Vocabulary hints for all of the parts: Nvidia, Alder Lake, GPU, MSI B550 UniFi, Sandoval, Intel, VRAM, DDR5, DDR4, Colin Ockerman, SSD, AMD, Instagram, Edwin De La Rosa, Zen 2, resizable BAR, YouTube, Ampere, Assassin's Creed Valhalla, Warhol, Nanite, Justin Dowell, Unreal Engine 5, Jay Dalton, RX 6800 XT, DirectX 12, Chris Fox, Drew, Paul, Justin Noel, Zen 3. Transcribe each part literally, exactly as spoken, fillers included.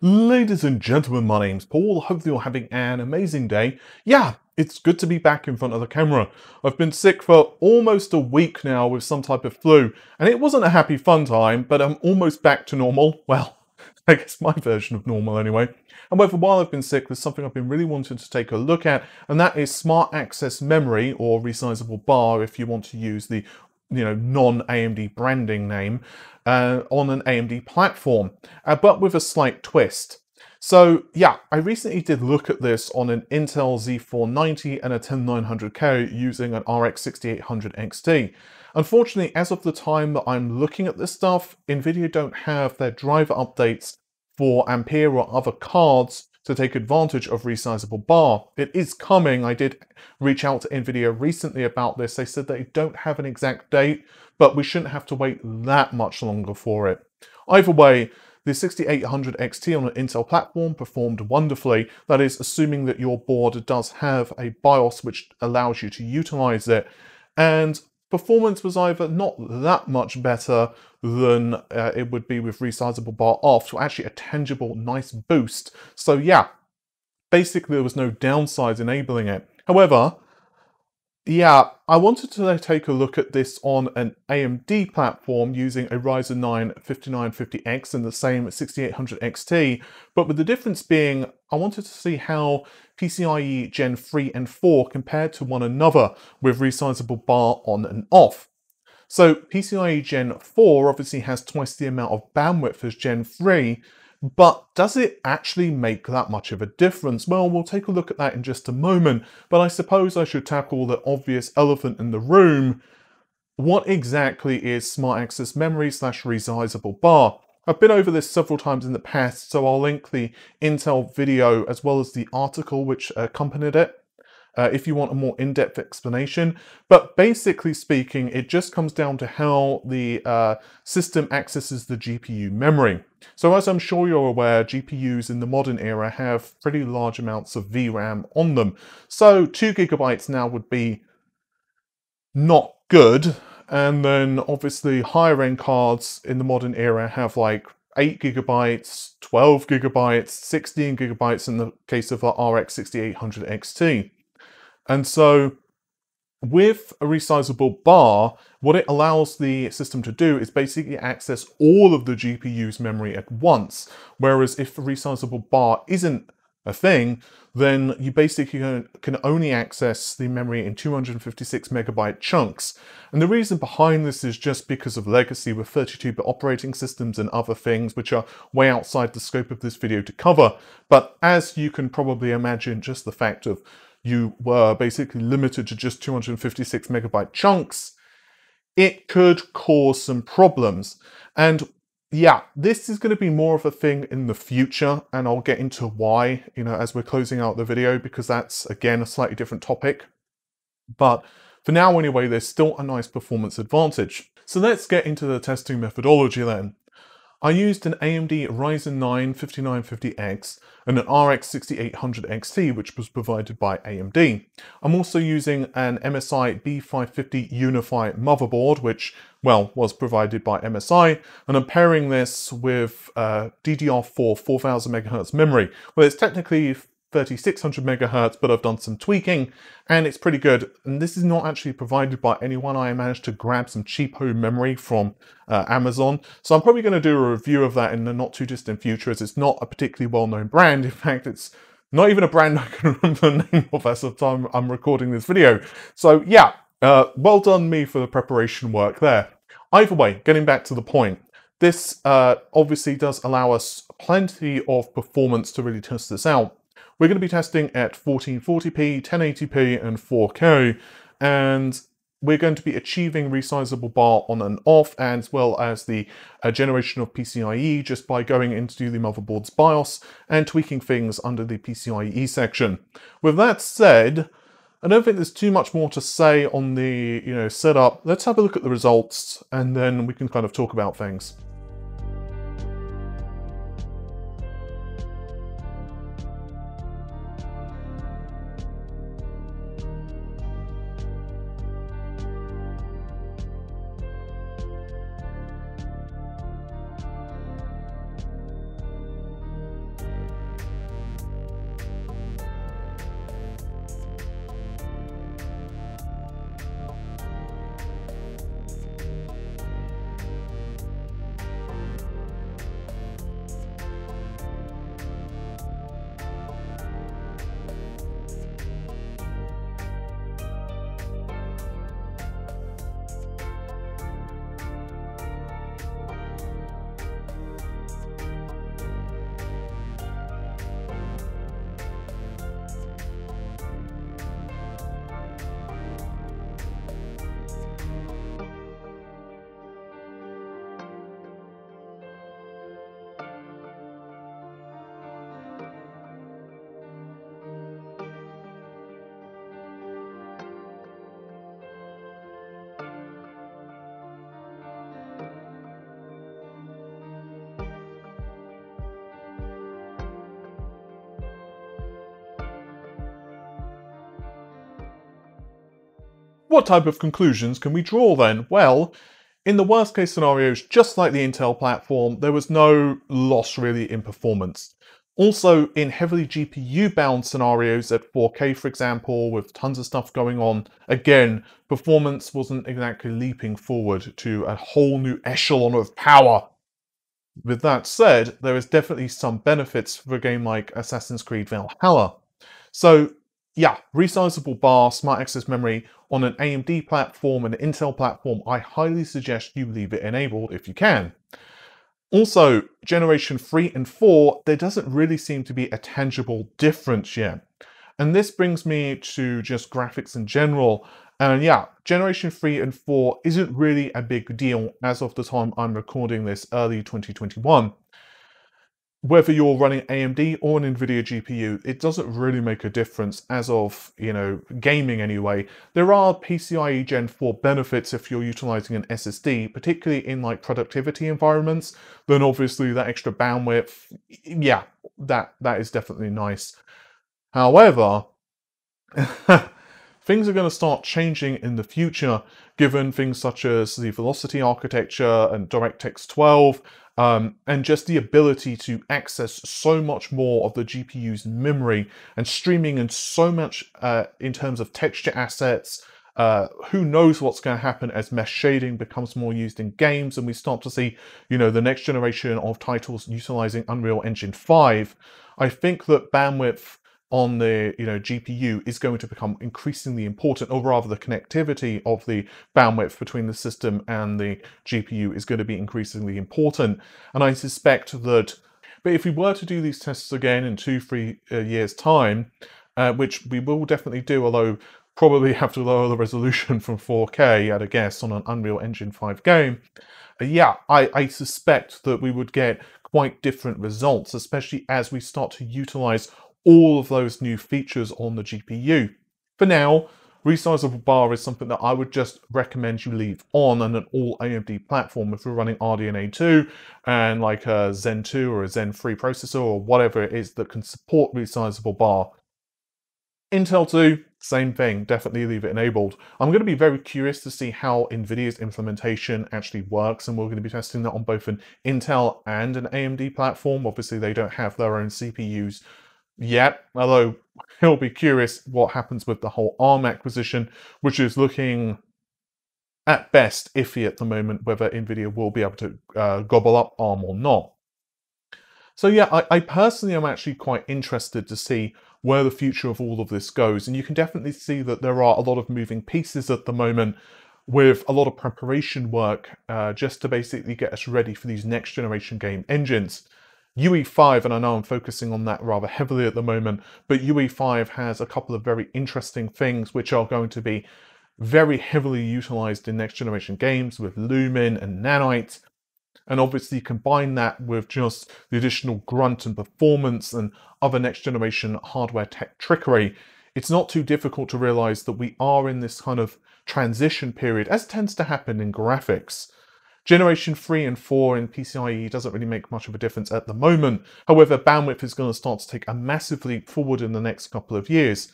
Ladies and gentlemen, my name's Paul. Hopefully you're having an amazing day. Yeah, it's good to be back in front of the camera. I've been sick for almost a week now with some type of flu, and it wasn't a happy fun time, but I'm almost back to normal. Well, I guess my version of normal anyway. However, while I've been sick, there's something I've been really wanting to take a look at, and that is smart access memory, or resizable bar if you want to use the you know, non-A M D branding name, uh, on an A M D platform, uh, but with a slight twist. So yeah, I recently did look at this on an Intel Z four ninety and a one oh nine hundred K using an R X sixty-eight hundred X T. Unfortunately, as of the time that I'm looking at this stuff, Nvidia don't have their driver updates for Ampere or other cards to take advantage of resizable bar. It is coming. I did reach out to Nvidia recently about this. They said they don't have an exact date, but we shouldn't have to wait that much longer for it. Either way, the sixty-eight hundred X T on an Intel platform performed wonderfully. That is, assuming that your board does have a BIOS which allows you to utilize it. And performance was either not that much better than uh, it would be with resizable bar off, so actually a tangible nice boost. So yeah, basically there was no downsides enabling it. However, yeah, I wanted to take a look at this on an A M D platform using a Ryzen nine fifty-nine fifty X and the same sixty-eight hundred X T, but with the difference being I wanted to see how PCIe Gen three and four compared to one another with resizable bar on and off. So PCIe Gen four obviously has twice the amount of bandwidth as Gen three, but does it actually make that much of a difference? Well, we'll take a look at that in just a moment, but I suppose I should tackle the obvious elephant in the room. What exactly is smart access memory slash resizable bar? I've been over this several times in the past, so I'll link the Intel video as well as the article which accompanied it, uh, if you want a more in-depth explanation. But basically speaking, it just comes down to how the uh, system accesses the G P U memory. So as I'm sure you're aware, G P Us in the modern era have pretty large amounts of V RAM on them. So two gigabytes now would be not good. And then obviously higher end cards in the modern era have like eight gigabytes, twelve gigabytes, sixteen gigabytes in the case of our R X sixty-eight hundred X T. And so with a resizable bar, what it allows the system to do is basically access all of the G P U's memory at once. Whereas if a resizable bar isn't a thing, then you basically can only access the memory in two hundred fifty-six megabyte chunks. And the reason behind this is just because of legacy with thirty-two bit operating systems and other things which are way outside the scope of this video to cover. But as you can probably imagine, just the fact of you were basically limited to just two hundred fifty-six megabyte chunks, it could cause some problems. And yeah, this is going to be more of a thing in the future, and I'll get into why, you know, as we're closing out the video, because that's, again, a slightly different topic. But for now, anyway, there's still a nice performance advantage. So let's get into the testing methodology then. I used an A M D Ryzen nine fifty-nine fifty X and an R X sixty-eight hundred X T, which was provided by A M D. I'm also using an M S I B five fifty UniFi motherboard, which, well, was provided by M S I, and I'm pairing this with uh, D D R four four thousand megahertz memory. Well, it's technically thirty-six hundred megahertz, but I've done some tweaking and it's pretty good. And this is not actually provided by anyone. I managed to grab some cheapo memory from uh, Amazon. So I'm probably going to do a review of that in the not too distant future, as it's not a particularly well-known brand. In fact, it's not even a brand I can remember the name of as of the time I'm recording this video. So yeah, uh, well done me for the preparation work there. Either way, getting back to the point, this uh, obviously does allow us plenty of performance to really test this out. We're going to be testing at fourteen forty p, ten eighty p, and four K, and we're going to be achieving resizable bar on and off, as well as the uh, generation of PCIe, just by going into the motherboard's BIOS and tweaking things under the PCIe section. With that said, I don't think there's too much more to say on the you know setup. Let's have a look at the results, and then we can kind of talk about things. What type of conclusions can we draw then? Well, in the worst case scenarios, just like the Intel platform, there was no loss really in performance. Also, in heavily G P U-bound scenarios at four K, for example, with tons of stuff going on, again, performance wasn't exactly leaping forward to a whole new echelon of power. With that said, there is definitely some benefits for a game like Assassin's Creed Valhalla. So, yeah, resizable bar, smart access memory on an A M D platform and an Intel platform, I highly suggest you leave it enabled if you can. Also, generation three and four, there doesn't really seem to be a tangible difference yet. And this brings me to just graphics in general. And yeah, generation three and four isn't really a big deal as of the time I'm recording this, early twenty twenty-one. Whether you're running A M D or an Nvidia G P U, it doesn't really make a difference as of, you know, gaming anyway. There are PCIe Gen four benefits if you're utilizing an S S D, particularly in like productivity environments. Then obviously that extra bandwidth, yeah, that, that is definitely nice. However, things are going to start changing in the future, given things such as the velocity architecture and DirectX twelve, Um, and just the ability to access so much more of the G P U's memory and streaming in so much uh, in terms of texture assets. Uh, who knows what's going to happen as mesh shading becomes more used in games and we start to see, you know, the next generation of titles utilizing Unreal Engine five. I think that bandwidth on the, you know, G P U is going to become increasingly important, or rather the connectivity of the bandwidth between the system and the G P U is going to be increasingly important. And I suspect that, but if we were to do these tests again in two, three uh, years time, uh, which we will definitely do, although probably have to lower the resolution from four K, I'd guess, on an Unreal Engine five game, uh, yeah, I, I suspect that we would get quite different results, especially as we start to utilize all of those new features on the G P U. For now, resizable bar is something that I would just recommend you leave on on an all A M D platform if you're running R D N A two and like a Zen two or a Zen three processor or whatever it is that can support resizable bar. Intel two, same thing, definitely leave it enabled. I'm going to be very curious to see how Nvidia's implementation actually works, and we're going to be testing that on both an Intel and an A M D platform. Obviously, they don't have their own C P Us yet, although he'll be curious what happens with the whole ARM acquisition, which is looking at best iffy at the moment, whether Nvidia will be able to uh, gobble up ARM or not. So yeah, I, I personally am actually quite interested to see where the future of all of this goes, and you can definitely see that there are a lot of moving pieces at the moment with a lot of preparation work uh, just to basically get us ready for these next generation game engines. U E five, and I know I'm focusing on that rather heavily at the moment, but U E five has a couple of very interesting things which are going to be very heavily utilized in next generation games with Lumen and Nanite. And obviously combine that with just the additional grunt and performance and other next generation hardware tech trickery. It's not too difficult to realize that we are in this kind of transition period, as tends to happen in graphics. Generation three and four in PCIe doesn't really make much of a difference at the moment. However, bandwidth is going to start to take a massive leap forward in the next couple of years.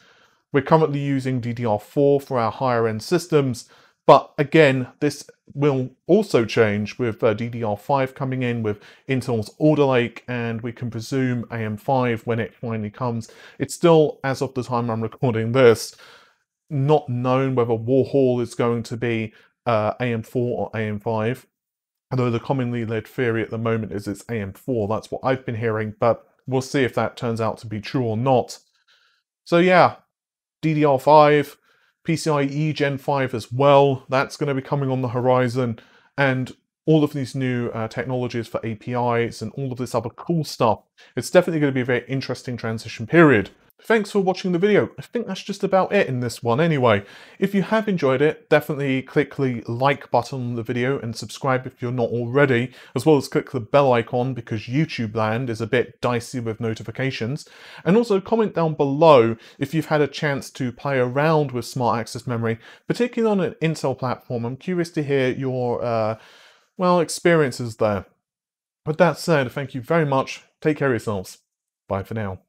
We're currently using D D R four for our higher end systems, but again, this will also change with uh, D D R five coming in with Intel's Alder Lake, and we can presume A M five when it finally comes. It's still, as of the time I'm recording this, not known whether Warhol is going to be uh, A M four or A M five. Although the commonly led theory at the moment is it's A M four, that's what I've been hearing, but we'll see if that turns out to be true or not. So yeah, D D R five, PCIe Gen five as well, that's going to be coming on the horizon, and all of these new uh, technologies for A P Is and all of this other cool stuff. It's definitely going to be a very interesting transition period. Thanks for watching the video. I think that's just about it in this one anyway. If you have enjoyed it, definitely click the like button on the video and subscribe if you're not already, as well as click the bell icon because YouTube land is a bit dicey with notifications. And also comment down below if you've had a chance to play around with smart access memory, particularly on an Intel platform. I'm curious to hear your, uh, well, experiences there. With that said, thank you very much. Take care of yourselves. Bye for now.